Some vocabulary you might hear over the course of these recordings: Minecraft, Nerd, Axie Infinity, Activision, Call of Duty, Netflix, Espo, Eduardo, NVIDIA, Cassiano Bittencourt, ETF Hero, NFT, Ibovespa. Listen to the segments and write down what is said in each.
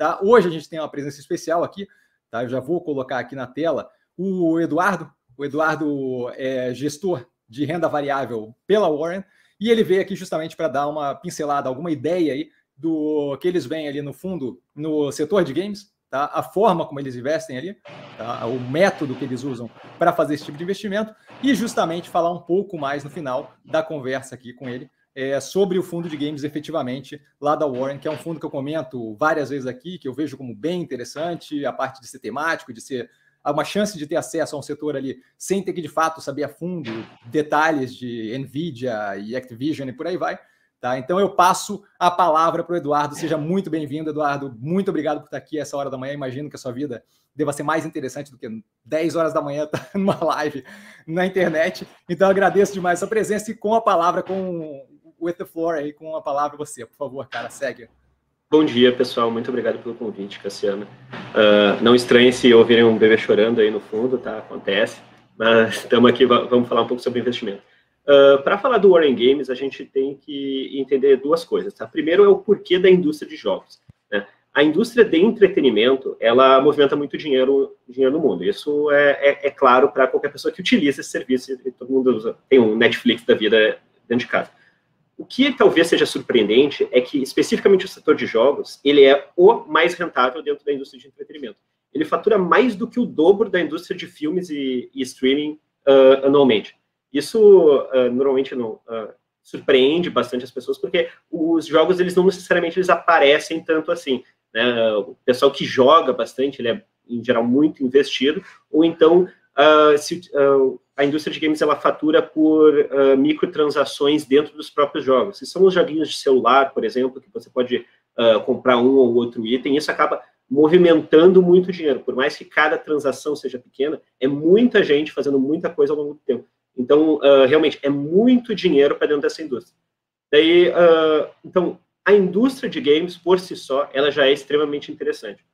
Tá? Hoje a gente tem uma presença especial aqui, tá? Eu já vou colocar aqui na tela o Eduardo. O Eduardo é gestor de renda variável pela Warren e ele veio aqui justamente para dar uma pincelada, alguma ideia aí do que eles veem ali no fundo, no setor de games, tá? A forma como eles investem ali, tá? O método que eles usam para fazer esse tipo de investimento e justamente falar um pouco mais no final da conversa aqui com ele sobre o fundo de games efetivamente lá da Warren, que é um fundo que eu comento várias vezes aqui, que eu vejo como bem interessante, a parte de ser temático, de ser uma chance de ter acesso a um setor ali sem ter que, de fato, saber a fundo detalhes de NVIDIA e Activision e por aí vai. Tá? Então, eu passo a palavra para o Eduardo. Seja muito bem-vindo, Eduardo. Muito obrigado por estar aqui essa hora da manhã. Imagino que a sua vida deva ser mais interessante do que 10 horas da manhã estar numa live na internet. Então, eu agradeço demais a sua presença e com a palavra, with the floor aí, com a palavra você, por favor, cara, segue. Bom dia, pessoal. Muito obrigado pelo convite, Cassiano. Não estranhe se ouvirem um bebê chorando aí no fundo, tá? Acontece. Mas estamos aqui, vamos falar um pouco sobre investimento. Para falar do Warren Games, a gente tem que entender duas coisas, tá? Primeiro é o porquê da indústria de jogos, né? A indústria de entretenimento, ela movimenta muito dinheiro no mundo. Isso é claro para qualquer pessoa que utiliza esse serviço. Todo mundo usa, tem um Netflix da vida dentro de casa. O que talvez seja surpreendente é que, especificamente, o setor de jogos, ele é o mais rentável dentro da indústria de entretenimento. Ele fatura mais do que o dobro da indústria de filmes e streaming anualmente. Isso, normalmente, não surpreende bastante as pessoas, porque os jogos, eles não necessariamente eles aparecem tanto assim, né? O pessoal que joga bastante, ele é, em geral, muito investido, ou então... a indústria de games, ela fatura por microtransações dentro dos próprios jogos. Se são os joguinhos de celular, por exemplo, que você pode comprar um ou outro item, isso acaba movimentando muito dinheiro. Por mais que cada transação seja pequena, é muita gente fazendo muita coisa ao longo do tempo. Então, realmente, é muito dinheiro para dentro dessa indústria. Daí, então, a indústria de games, por si só, ela já é extremamente interessante.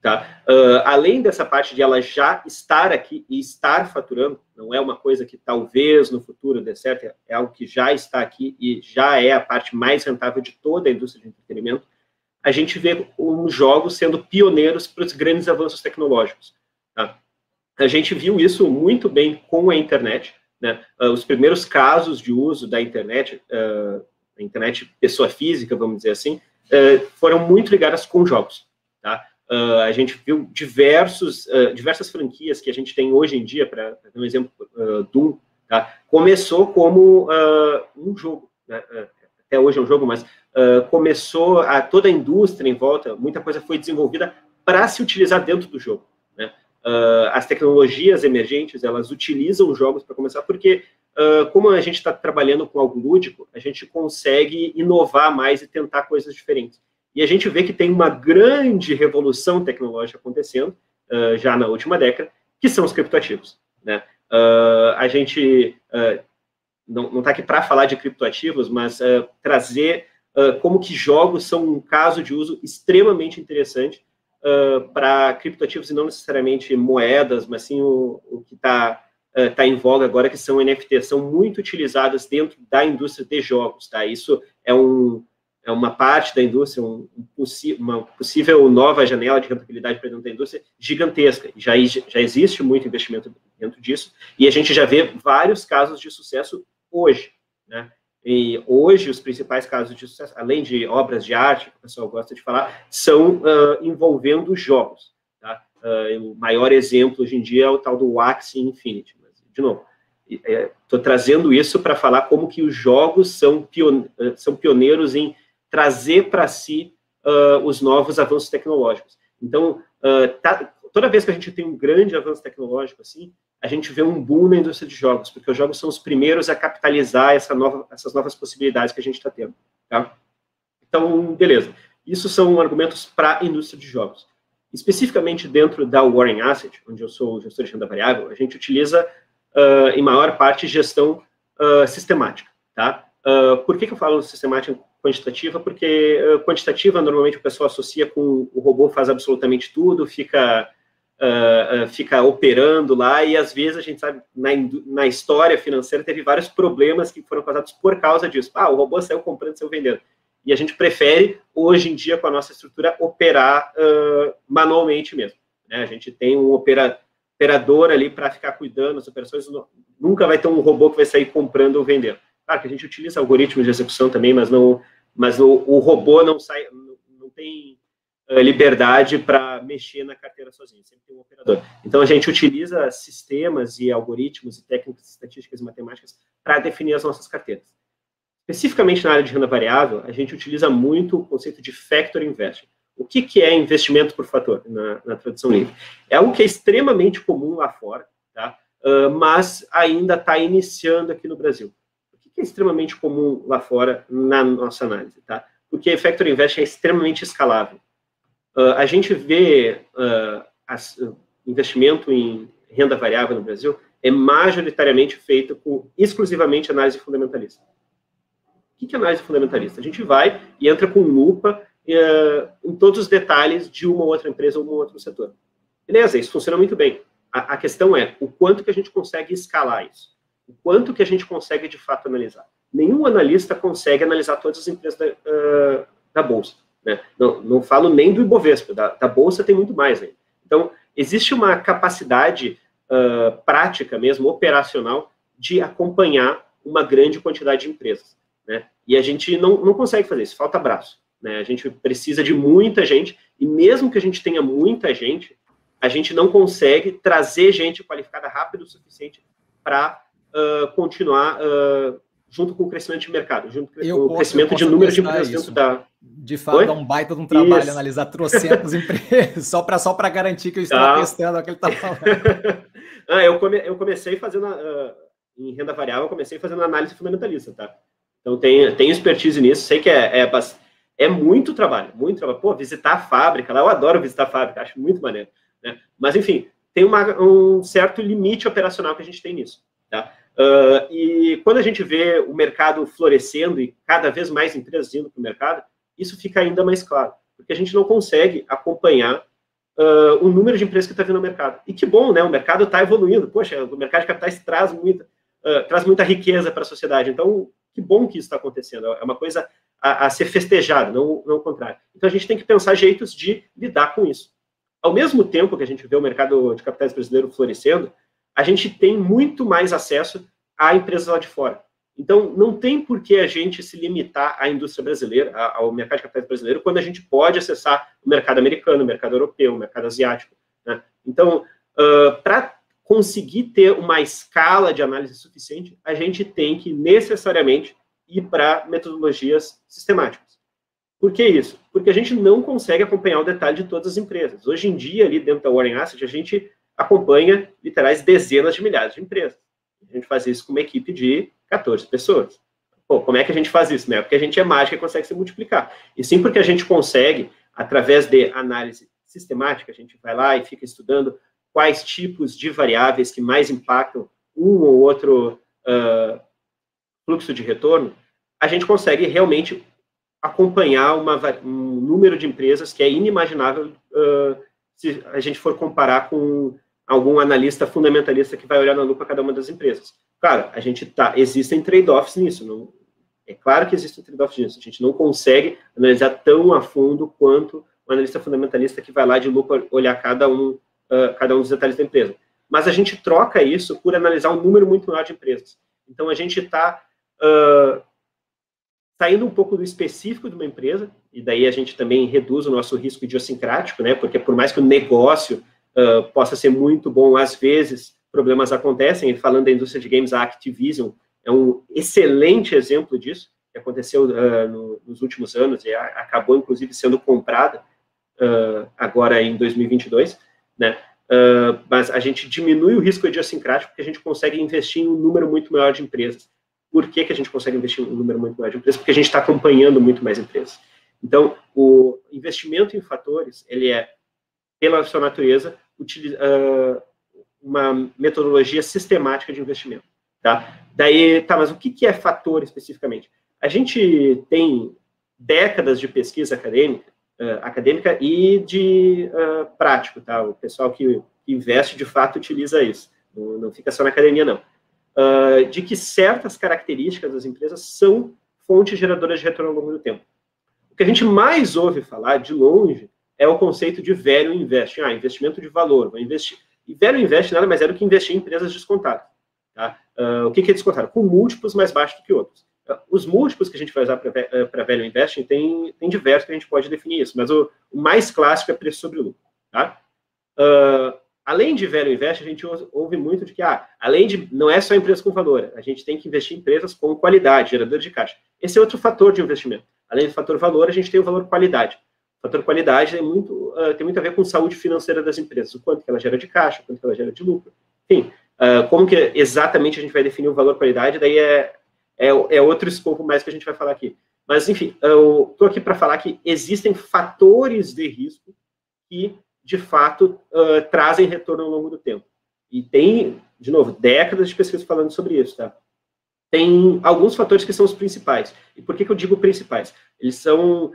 Tá? Além dessa parte de ela já estar aqui e estar faturando, não é uma coisa que talvez no futuro dê certo, é algo que já está aqui e já é a parte mais rentável de toda a indústria de entretenimento, a gente vê os jogos sendo pioneiros para os grandes avanços tecnológicos. Tá? A gente viu isso muito bem com a internet, né? Os primeiros casos de uso da internet, a internet pessoa física, vamos dizer assim, foram muito ligadas com jogos. Tá? A gente viu diversas franquias que a gente tem hoje em dia, para dar um exemplo, Doom, tá? Começou como um jogo, né? Até hoje é um jogo, mas começou toda a indústria em volta, muita coisa foi desenvolvida para se utilizar dentro do jogo, né? As tecnologias emergentes, elas utilizam os jogos para começar, porque como a gente está trabalhando com algo lúdico, a gente consegue inovar mais e tentar coisas diferentes. E a gente vê que tem uma grande revolução tecnológica acontecendo, já na última década, que são os criptoativos, né? A gente não está aqui para falar de criptoativos, mas trazer como que jogos são um caso de uso extremamente interessante para criptoativos, e não necessariamente moedas, mas sim o que está em voga agora, que são NFTs, são muito utilizadas dentro da indústria de jogos, tá? Isso é uma parte da indústria, uma possível nova janela de rentabilidade para dentro da indústria gigantesca. Já existe muito investimento dentro disso, e a gente já vê vários casos de sucesso hoje, né? E hoje, os principais casos de sucesso, além de obras de arte, que o pessoal gosta de falar, são envolvendo jogos, tá? O maior exemplo hoje em dia é o tal do Axie Infinity. Mas, de novo, estou trazendo isso para falar como que os jogos são pioneiros em trazer para si os novos avanços tecnológicos. Então, toda vez que a gente tem um grande avanço tecnológico, assim, a gente vê um boom na indústria de jogos, porque os jogos são os primeiros a capitalizar essas novas possibilidades que a gente está tendo. Tá? Então, beleza. Isso são argumentos para a indústria de jogos. Especificamente dentro da Warren Asset, onde eu sou gestor de renda variável, a gente utiliza, em maior parte, gestão sistemática. Tá? Por que eu falo sistemática? Quantitativa, porque quantitativa normalmente o pessoal associa com o robô faz absolutamente tudo, fica operando lá, e às vezes a gente sabe, na história financeira teve vários problemas que foram causados por causa disso. Ah, o robô saiu comprando, saiu vendendo. E a gente prefere, hoje em dia, com a nossa estrutura, operar manualmente mesmo. Né? A gente tem um operador ali para ficar cuidando das operações. Nunca vai ter um robô que vai sair comprando ou vendendo. Claro que a gente utiliza algoritmos de execução também, mas o robô não sai, não tem liberdade para mexer na carteira sozinho. Sempre tem um operador. Então, a gente utiliza sistemas e algoritmos e técnicas estatísticas e matemáticas para definir as nossas carteiras. Especificamente na área de renda variável, a gente utiliza muito o conceito de factor investing. O que, que é investimento por fator, na tradução livre? É algo que é extremamente comum lá fora, tá? Mas ainda está iniciando aqui no Brasil. O que, que é extremamente comum lá fora na nossa análise? Tá? Porque factor investing é extremamente escalável. A gente vê investimento em renda variável no Brasil é majoritariamente feito com exclusivamente análise fundamentalista. O que é análise fundamentalista? A gente vai e entra com lupa em todos os detalhes de uma ou outra empresa ou um outro setor. Beleza, isso funciona muito bem. A questão é o quanto que a gente consegue escalar isso. O quanto que a gente consegue, de fato, analisar. Nenhum analista consegue analisar todas as empresas da Bolsa. Né? Não falo nem do Ibovespa, da Bolsa tem muito mais. Né? Então, existe uma capacidade prática mesmo, operacional, de acompanhar uma grande quantidade de empresas. Né? E a gente não consegue fazer isso, falta braço. Né? A gente precisa de muita gente, e mesmo que a gente tenha muita gente, a gente não consegue trazer gente qualificada rápido o suficiente para continuar junto com o crescimento de mercado, junto com o crescimento de número de empresas dentro da... De fato, é um baita de um trabalho isso. Analisar trocentas empresas, só para garantir que eu estava testando o que ele está falando. Eu comecei fazendo, em renda variável, eu comecei fazendo análise fundamentalista, tá? Então, tem expertise nisso, sei que é muito trabalho, muito trabalho. Pô, visitar a fábrica, lá eu adoro visitar a fábrica, acho muito maneiro. Né? Mas, enfim, tem um certo limite operacional que a gente tem nisso. Tá? E quando a gente vê o mercado florescendo e cada vez mais empresas indo para o mercado, isso fica ainda mais claro, porque a gente não consegue acompanhar o número de empresas que está vindo ao mercado. E que bom, né? O mercado está evoluindo. Poxa, o mercado de capitais traz muita riqueza para a sociedade. Então, que bom que isso está acontecendo, é uma coisa a ser festejada, não o contrário. Então, a gente tem que pensar jeitos de lidar com isso. Ao mesmo tempo que a gente vê o mercado de capitais brasileiro florescendo, a gente tem muito mais acesso a empresas lá de fora. Então, não tem por que a gente se limitar à indústria brasileira, ao mercado de capitais brasileiro, quando a gente pode acessar o mercado americano, o mercado europeu, o mercado asiático. Né? Então, para conseguir ter uma escala de análise suficiente, a gente tem que necessariamente ir para metodologias sistemáticas. Por que isso? Porque a gente não consegue acompanhar o detalhe de todas as empresas. Hoje em dia, ali dentro da Warren Asset, a gente acompanha, literais, dezenas de milhares de empresas. A gente faz isso com uma equipe de 14 pessoas. Pô, como é que a gente faz isso? Né? Porque a gente é mágica e consegue se multiplicar. E sim porque a gente consegue, através de análise sistemática, a gente vai lá e fica estudando quais tipos de variáveis que mais impactam um ou outro fluxo de retorno, a gente consegue realmente acompanhar um número de empresas que é inimaginável se a gente for comparar com algum analista fundamentalista que vai olhar na lupa cada uma das empresas. Claro, existem trade-offs nisso. É claro que existem trade-offs nisso. A gente não consegue analisar tão a fundo quanto um analista fundamentalista que vai lá de lupa olhar cada um dos detalhes da empresa. Mas a gente troca isso por analisar um número muito maior de empresas. Então, a gente está saindo um pouco do específico de uma empresa, e daí a gente também reduz o nosso risco idiosincrático, né? Porque por mais que o negócio possa ser muito bom, às vezes problemas acontecem, e falando da indústria de games, a Activision é um excelente exemplo disso, que aconteceu nos últimos anos, e acabou, inclusive, sendo comprada agora em 2022, né? Mas a gente diminui o risco idiosincrático porque a gente consegue investir em um número muito maior de empresas. Por que a gente consegue investir em um número muito maior de empresas? Porque a gente está acompanhando muito mais empresas. Então, o investimento em fatores, ele é, pela sua natureza, uma metodologia sistemática de investimento. Tá? Daí, mas o que é fator especificamente? A gente tem décadas de pesquisa acadêmica e de prático, tá? O pessoal que investe, de fato, utiliza isso. Não fica só na academia, não. De que certas características das empresas são fontes geradoras de retorno ao longo do tempo. O que a gente mais ouve falar, de longe, é o conceito de value investing. Ah, investimento de valor, vou investir. E value investing nada mais é do que investir em empresas descontadas. Tá? O que é descontado? Com múltiplos mais baixos do que outros. Os múltiplos que a gente vai usar para value investing tem diversos que a gente pode definir isso, mas o mais clássico é preço sobre lucro. Tá? Além de value investing, a gente ouve muito de que, além de, não é só empresa com valor, a gente tem que investir em empresas com qualidade, gerador de caixa. Esse é outro fator de investimento. Além do fator valor, a gente tem o valor qualidade. O fator qualidade tem muito a ver com saúde financeira das empresas, o quanto que ela gera de caixa, o quanto que ela gera de lucro. Enfim, como que exatamente a gente vai definir o valor qualidade, daí é outro escopo mais que a gente vai falar aqui. Mas, enfim, eu estou aqui para falar que existem fatores de risco que, de fato, trazem retorno ao longo do tempo. E tem, de novo, décadas de pesquisa falando sobre isso, tá? Tem alguns fatores que são os principais. E por que eu digo principais? Eles são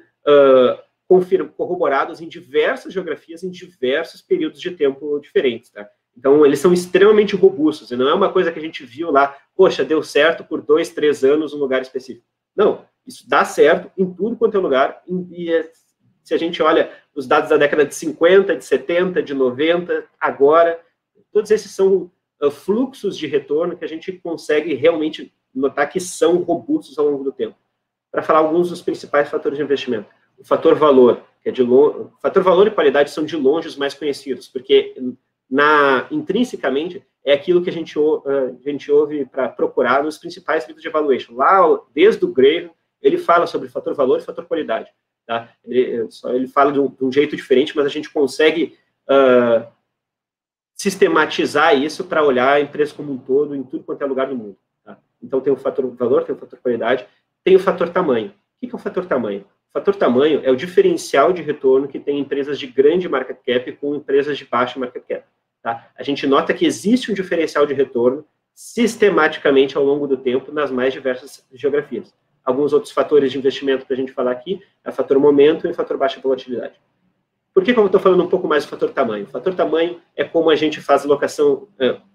corroborados em diversas geografias, em diversos períodos de tempo diferentes, tá? Então, eles são extremamente robustos, e não é uma coisa que a gente viu lá, poxa, deu certo por 2, 3 anos em um lugar específico. Não, isso dá certo em tudo quanto é lugar, e se a gente olha os dados da década de 50, de 70, de 90, agora, todos esses são fluxos de retorno que a gente consegue realmente notar que são robustos ao longo do tempo. Para falar alguns dos principais fatores de investimento. O fator valor, que é de longe, fator valor e qualidade são de longe os mais conhecidos, porque intrinsecamente é aquilo que a gente ouve para procurar nos principais livros de valuation. Lá, desde o Graham, ele fala sobre fator valor e fator qualidade. Tá? Ele fala de um jeito diferente, mas a gente consegue sistematizar isso para olhar a empresa como um todo, em tudo quanto é lugar do mundo. Tá? Então, tem o fator valor, tem o fator qualidade, tem o fator tamanho. O que é o fator tamanho? O fator tamanho é o diferencial de retorno que tem empresas de grande market cap com empresas de baixo market cap. Tá? A gente nota que existe um diferencial de retorno sistematicamente ao longo do tempo nas mais diversas geografias. Alguns outros fatores de investimento para a gente falar aqui é o fator momento e o fator baixa volatilidade. Por que eu estou falando um pouco mais do fator tamanho? O fator tamanho é como a gente faz alocação,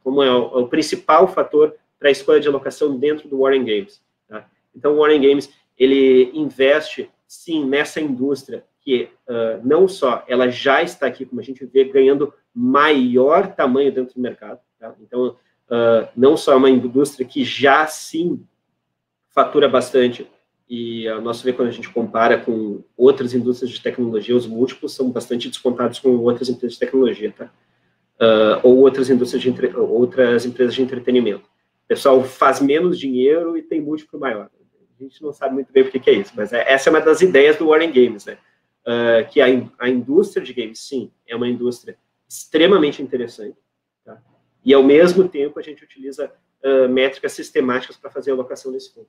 como é o principal fator para a escolha de alocação dentro do Warren Games. Tá? Então, o Warren Games, ele investe, sim, nessa indústria que não só ela já está aqui, como a gente vê, ganhando maior tamanho dentro do mercado. Tá? Então, não só é uma indústria que já, sim, fatura bastante, e ao nosso ver, quando a gente compara com outras indústrias de tecnologia, os múltiplos são bastante descontados com outras empresas de tecnologia, tá? Ou outras empresas de entretenimento. O pessoal faz menos dinheiro e tem múltiplo maior. A gente não sabe muito bem por que é isso, mas essa é uma das ideias do Warren Games, né? Que a indústria de games, sim, é uma indústria extremamente interessante, tá? E, ao mesmo tempo, a gente utiliza métricas sistemáticas para fazer a alocação desse fundo.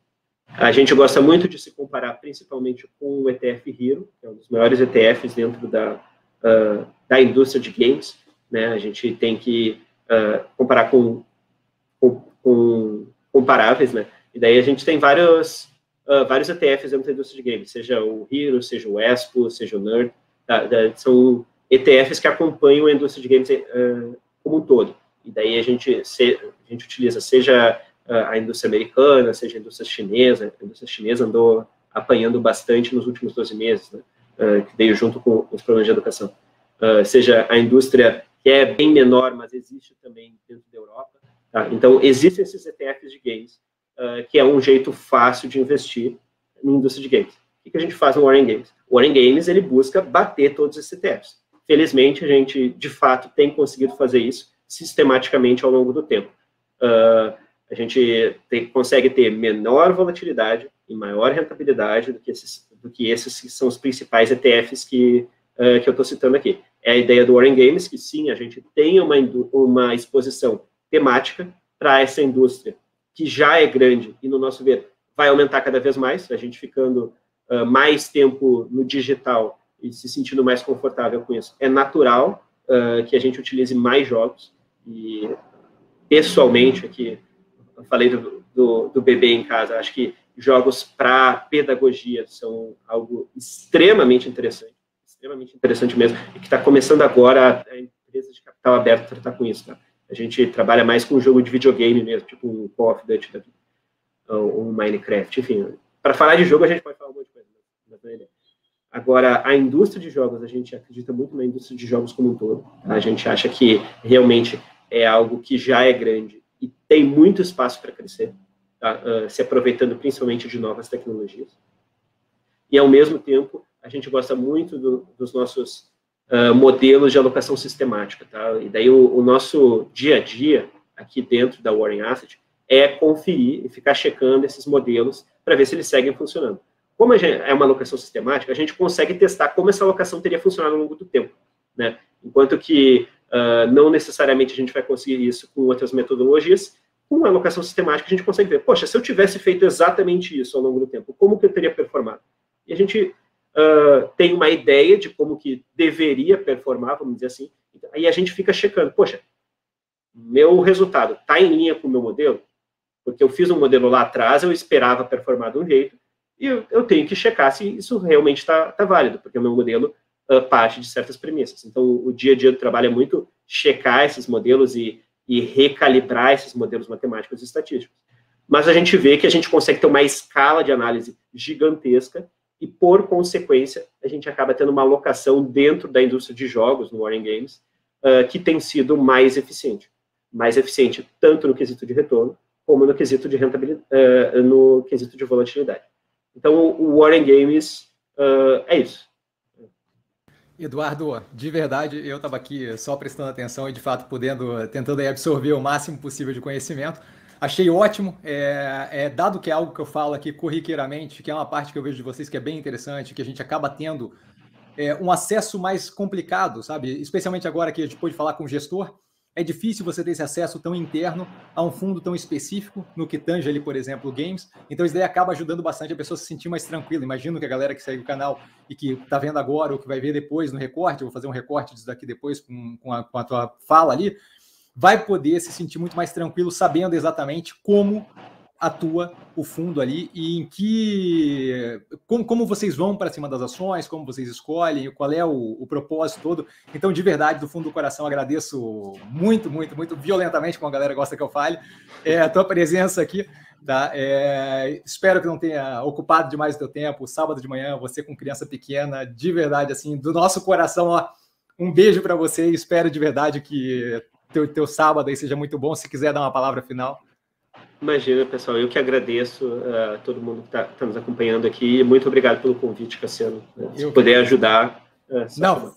A gente gosta muito de se comparar, principalmente, com o ETF Hero, que é um dos maiores ETFs dentro da indústria de games, né? A gente tem que comparar com comparáveis, né? E daí a gente tem vários ETFs dentro da indústria de games, seja o Hero, seja o Espo, seja o Nerd, são ETFs que acompanham a indústria de games como um todo. E daí a gente utiliza, seja a indústria americana, seja a indústria chinesa. A indústria chinesa andou apanhando bastante nos últimos 12 meses, né? Que veio junto com os problemas de educação. Seja a indústria que é bem menor, mas existe também dentro da Europa. Tá? Então, existem esses ETFs de games, que é um jeito fácil de investir na indústria de games. O que a gente faz no Warren Games? O Warren Games, ele busca bater todos esses ETFs. Felizmente, a gente, de fato, tem conseguido fazer isso sistematicamente ao longo do tempo. A gente consegue ter menor volatilidade e maior rentabilidade do que esses que são os principais ETFs que eu estou citando aqui. É a ideia do Warren Games, que sim, a gente tem uma exposição temática para essa indústria, que já é grande e, no nosso ver, vai aumentar cada vez mais, a gente ficando mais tempo no digital e se sentindo mais confortável com isso. É natural que a gente utilize mais jogos, e pessoalmente aqui, eu falei do bebê em casa, acho que jogos para pedagogia são algo extremamente interessante mesmo, e que está começando agora a empresa de capital aberto tratar com isso, tá? A gente trabalha mais com jogo de videogame mesmo, tipo um Call of Duty, ou um Minecraft, enfim, para falar de jogo a gente pode falar um monte de coisa, né? Agora, a indústria de jogos, a gente acredita muito na indústria de jogos como um todo. A gente acha que realmente é algo que já é grande e tem muito espaço para crescer, tá? Se aproveitando principalmente de novas tecnologias. E, ao mesmo tempo, a gente gosta muito dos nossos modelos de alocação sistemática, tá? E daí o nosso dia a dia, aqui dentro da Warren Asset, é conferir e ficar checando esses modelos para ver se eles seguem funcionando. Como a gente, é uma alocação sistemática, a gente consegue testar como essa alocação teria funcionado ao longo do tempo, né? Enquanto que não necessariamente a gente vai conseguir isso com outras metodologias, com a alocação sistemática a gente consegue ver, poxa, se eu tivesse feito exatamente isso ao longo do tempo, como que eu teria performado? E a gente tem uma ideia de como que deveria performar, vamos dizer assim, aí a gente fica checando, poxa, meu resultado está em linha com o meu modelo? Porque eu fiz um modelo lá atrás, eu esperava performar de um jeito, e eu tenho que checar se isso realmente está válido, porque o meu modelo parte de certas premissas. Então, o dia a dia do trabalho é muito checar esses modelos e recalibrar esses modelos matemáticos e estatísticos. Mas a gente vê que a gente consegue ter uma escala de análise gigantesca e, por consequência, a gente acaba tendo uma alocação dentro da indústria de jogos, no Warren Games, que tem sido mais eficiente. Mais eficiente tanto no quesito de retorno, como no quesito de rentabilidade, no quesito de volatilidade. Então, o Warren Games é isso. Eduardo, de verdade, eu estava aqui só prestando atenção e, de fato, tentando aí, absorver o máximo possível de conhecimento. Achei ótimo, dado que é algo que eu falo aqui corriqueiramente, que é uma parte que eu vejo de vocês que é bem interessante, que a gente acaba tendo um acesso mais complicado, sabe? Especialmente agora que a gente pôde falar com o gestor, é difícil você ter esse acesso tão interno a um fundo tão específico, no que tange ali, por exemplo, games. Então, isso daí acaba ajudando bastante a pessoa se sentir mais tranquila. Imagino que a galera que segue o canal e que está vendo agora ou que vai ver depois no recorte, eu vou fazer um recorte disso daqui depois com a tua fala ali, vai poder se sentir muito mais tranquilo sabendo exatamente como atua o fundo ali e em que como vocês vão para cima das ações, como vocês escolhem, qual é o propósito todo. Então, de verdade, do fundo do coração, agradeço muito, muito, muito violentamente, como a galera gosta que eu fale, a tua presença aqui, tá? Espero que não tenha ocupado demais o teu tempo. Sábado de manhã, você com criança pequena, de verdade, assim, do nosso coração, ó, um beijo para você. Espero de verdade que teu sábado aí seja muito bom. Se quiser dar uma palavra final. Imagina, pessoal, eu que agradeço a todo mundo que está nos acompanhando aqui. Muito obrigado pelo convite, Cassiano. Se puder ajudar... Não,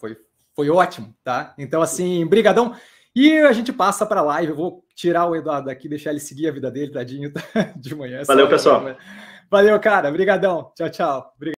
foi ótimo, tá? Então, assim, brigadão. E a gente passa para a live. Eu vou tirar o Eduardo daqui, deixar ele seguir a vida dele, tadinho, de manhã. Valeu, pessoal. Valeu, cara. Brigadão. Tchau, tchau. Obrigado.